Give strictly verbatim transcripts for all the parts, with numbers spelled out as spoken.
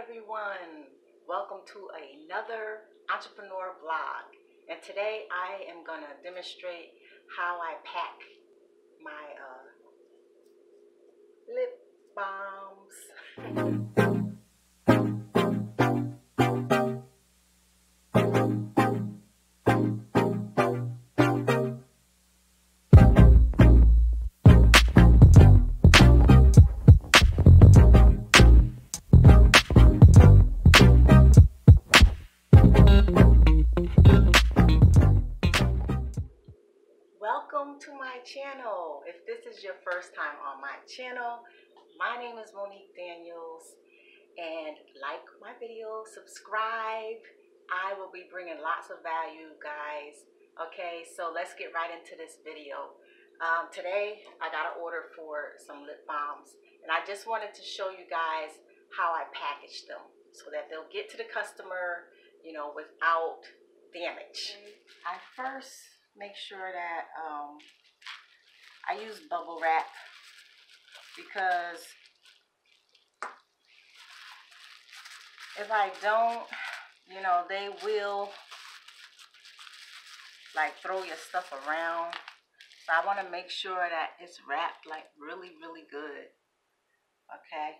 everyone, welcome to another entrepreneur vlog, and today I am going to demonstrate how I pack my uh, lip balms. Channel. If this is your first time on my channel, my name is Monique Daniels, and like my video, subscribe. I will be bringing lots of value, guys. Okay, so let's get right into this video. Um, today I got an order for some lip balms, and I just wanted to show you guys how I package them so that they'll get to the customer, you know, without damage. I first make sure that um, I use bubble wrap because if I don't, you know, they will like throw your stuff around. So I want to make sure that it's wrapped like really, really good. Okay.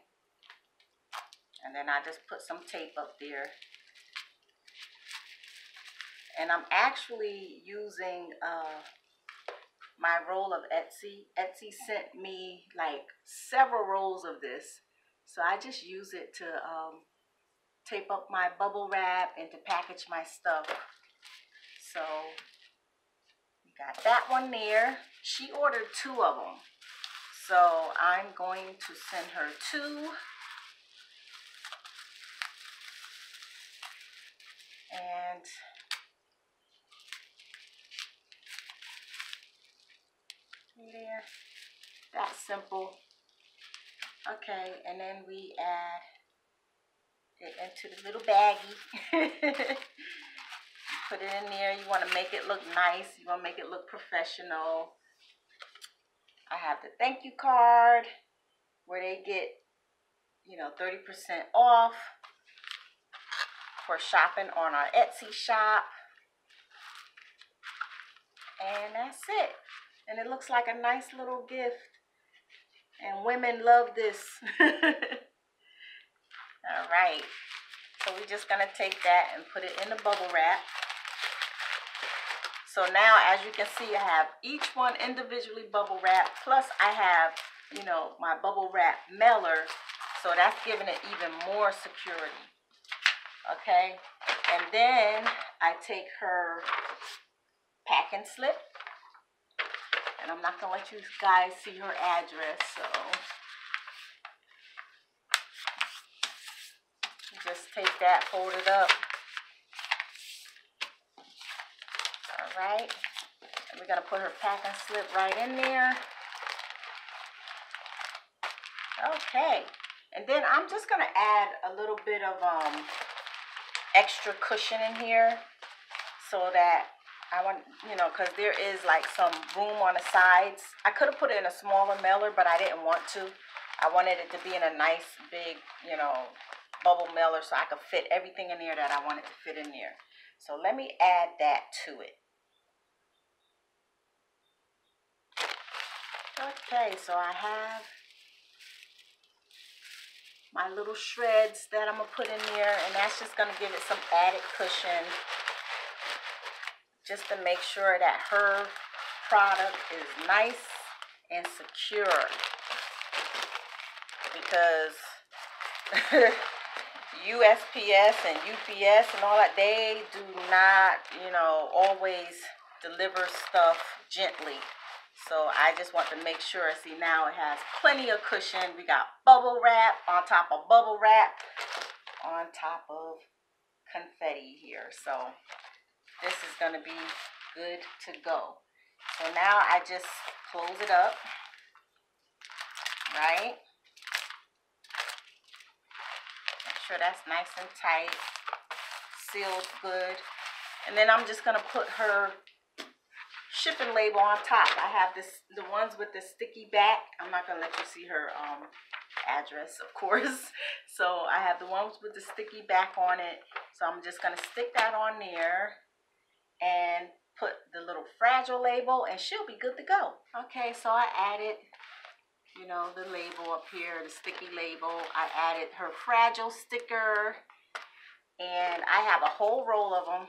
And then I just put some tape up there. And I'm actually using uh, my roll of Etsy. Etsy sent me like several rolls of this. So I just use it to um, tape up my bubble wrap and to package my stuff. So we got that one there. She ordered two of them. So I'm going to send her two. And there, that's simple. Okay, and then we add it into the little baggie. Put it in there. You want to make it look nice. You want to make it look professional. I have the thank you card where they get, you know, thirty percent off for shopping on our Etsy shop. And that's it. And it looks like a nice little gift. And women love this. All right. So we're just going to take that and put it in the bubble wrap. So now, as you can see, I have each one individually bubble wrapped. Plus, I have, you know, my bubble wrap mailer. So that's giving it even more security. Okay. And then I take her packing slip. And I'm not going to let you guys see her address, so just take that, fold it up. All right. And we're going to put her packing slip right in there. Okay. And then I'm just going to add a little bit of um, extra cushion in here so that I want, you know, because there is like some room on the sides. I could have put it in a smaller mailer, but I didn't want to. I wanted it to be in a nice big, you know, bubble mailer so I could fit everything in there that I wanted to fit in there. So let me add that to it. Okay, so I have my little shreds that I'm going to put in there, and that's just going to give it some added cushion, just to make sure that her product is nice and secure, because U S P S and U P S and all that, they do not, you know, always deliver stuff gently. So I just want to make sure, see, now it has plenty of cushion. We got bubble wrap on top of bubble wrap on top of confetti here. So this is going to be good to go. So now I just close it up, right? Make sure that's nice and tight, sealed good. And then I'm just going to put her shipping label on top. I have this, the ones with the sticky back. I'm not going to let you see her um, address, of course. So I have the ones with the sticky back on it. So I'm just going to stick that on there and put the little fragile label, and she'll be good to go. Okay, so I added, you know, the label up here, the sticky label. I added her fragile sticker, and I have a whole roll of them.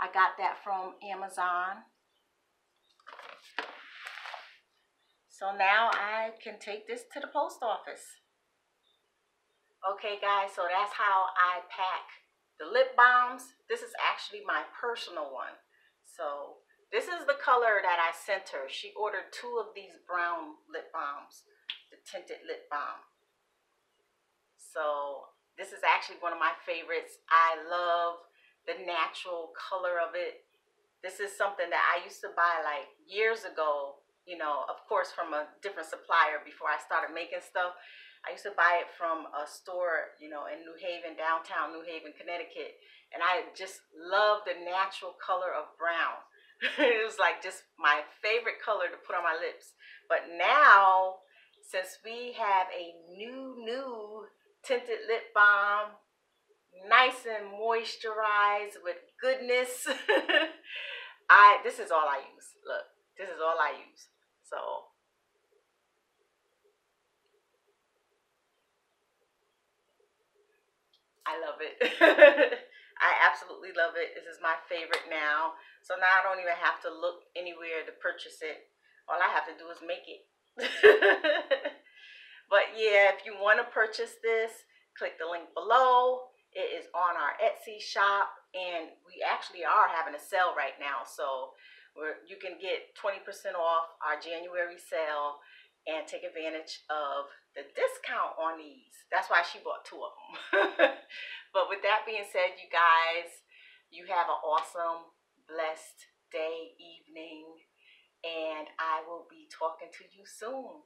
I got that from Amazon. So now I can take this to the post office. Okay guys, so that's how I pack the lip balms. This is actually my personal one. So this is the color that I sent her. She ordered two of these brown lip balms, the tinted lip balm. So this is actually one of my favorites. I love the natural color of it. This is something that I used to buy like years ago. You know, of course, from a different supplier before I started making stuff. I used to buy it from a store, you know, in New Haven, downtown New Haven, Connecticut. And I just love the natural color of brown. It was like just my favorite color to put on my lips. But now, since we have a new, new tinted lip balm, nice and moisturized with goodness, I this is all I use. Look, this is all I use. So, I love it. I absolutely love it. This is my favorite now. So now I don't even have to look anywhere to purchase it. All I have to do is make it. But yeah, if you want to purchase this, click the link below. It is on our Etsy shop, and we actually are having a sale right now. So Where you can get twenty percent off our January sale and take advantage of the discount on these. That's why she bought two of them. But with that being said, you guys, you have an awesome, blessed day, evening, and I will be talking to you soon.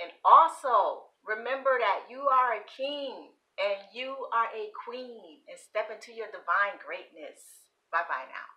And also, remember that you are a king and you are a queen, and step into your divine greatness. Bye-bye now.